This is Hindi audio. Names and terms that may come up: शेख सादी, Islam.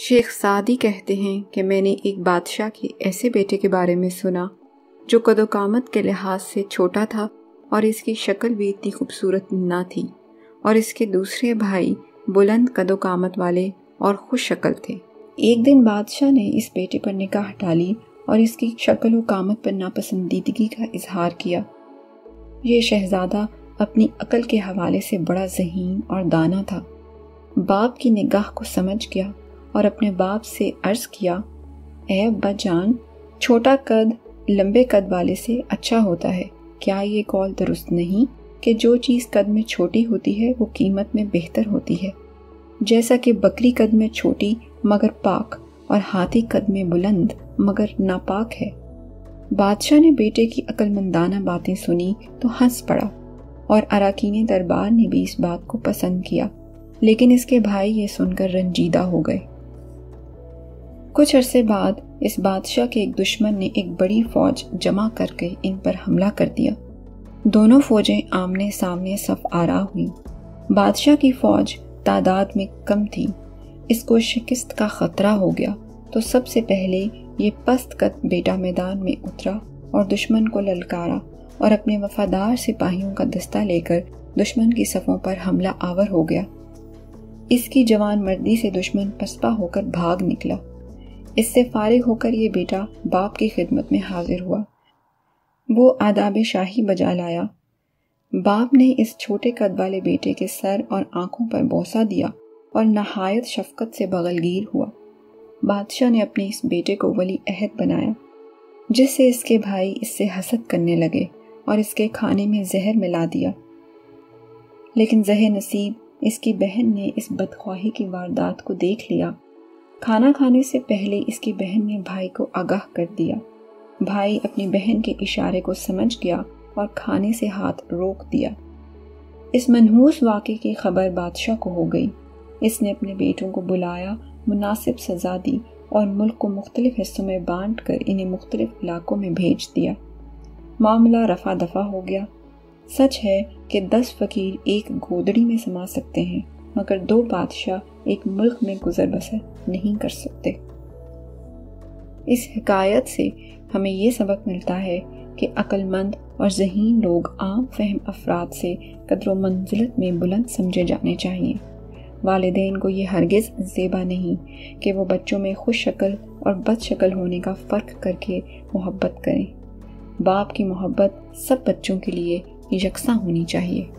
शेख सादी कहते हैं कि मैंने एक बादशाह के ऐसे बेटे के बारे में सुना जो कदोकामत के लिहाज से छोटा था और इसकी शक्ल भी इतनी खूबसूरत ना थी, और इसके दूसरे भाई बुलंद कदोकामत वाले और खुश शक्ल थे। एक दिन बादशाह ने इस बेटे पर निकाह डाली और इसकी शक्ल व कामत पर नापसंदीदगी का इजहार किया। ये शहजादा अपनी अकल के हवाले से बड़ा ज़हीन और दाना था। बाप की निगाह को समझ गया और अपने बाप से अर्ज़ किया, ए अब्बा जान, छोटा कद लंबे कद वाले से अच्छा होता है। क्या ये कौल दुरुस्त नहीं कि जो चीज़ कद में छोटी होती है वो कीमत में बेहतर होती है, जैसा कि बकरी कद में छोटी मगर पाक और हाथी कद में बुलंद मगर नापाक है। बादशाह ने बेटे की अक्लमंदाना बातें सुनी तो हंस पड़ा और अराकीने दरबार ने भी इस बात को पसंद किया, लेकिन इसके भाई ये सुनकर रंजीदा हो गए। कुछ अरसे बाद इस बादशाह के एक दुश्मन ने एक बड़ी फौज जमा करके इन पर हमला कर दिया। दोनों फौजें आमने सामने सफ आरा हुई। बादशाह की फौज तादाद में कम थी, इसको शिकस्त का खतरा हो गया तो सबसे पहले ये पस्त कद बेटा मैदान में उतरा और दुश्मन को ललकारा और अपने वफादार सिपाहियों का दस्ता लेकर दुश्मन की सफ़ों पर हमला आवर हो गया। इसकी जवान मर्दी से दुश्मन पसपा होकर भाग निकला। इससे फारिग होकर ये बेटा बाप की खिदमत में हाजिर हुआ। वो आदाब शाही बजा लाया। बाप ने इस छोटे कद वाले बेटे के सर और आंखों पर बौसा दिया और नहायत शफकत से बगलगीर हुआ। बादशाह ने अपने इस बेटे को वली अहद बनाया, जिससे इसके भाई इससे हसद करने लगे और इसके खाने में जहर मिला दिया। लेकिन जहर नसीब इसकी बहन ने इस बदख्वाही की वारदात को देख लिया। खाना खाने से पहले इसकी बहन ने भाई को आगाह कर दिया। भाई अपनी बहन के इशारे को समझ गया और खाने से हाथ रोक दिया। इस मनहूस वाक़े की खबर बादशाह को हो गई। इसने अपने बेटों को बुलाया, मुनासिब सज़ा दी और मुल्क को मुख्तलिफ हिस्सों में बांट कर इन्हें मुख्तलिफ इलाकों में भेज दिया। मामला रफा दफा हो गया। सच है कि 10 फ़कीर एक गोदड़ी में समा सकते हैं मगर 2 बादशाह एक मुल्क में गुजर बसर नहीं कर सकते। इस हकायत से हमें ये सबक मिलता है कि अक्लमंद और ज़हीन लोग आम फहम अफराद से कदर व मंजिलत में बुलंद समझे जाने चाहिए। वालिदैन को ये हरगिज़ ज़ेबा नहीं कि वो बच्चों में खुश शक्ल और बद शक्ल होने का फ़र्क करके मोहब्बत करें। बाप की मोहब्बत सब बच्चों के लिए यकसा होनी चाहिए।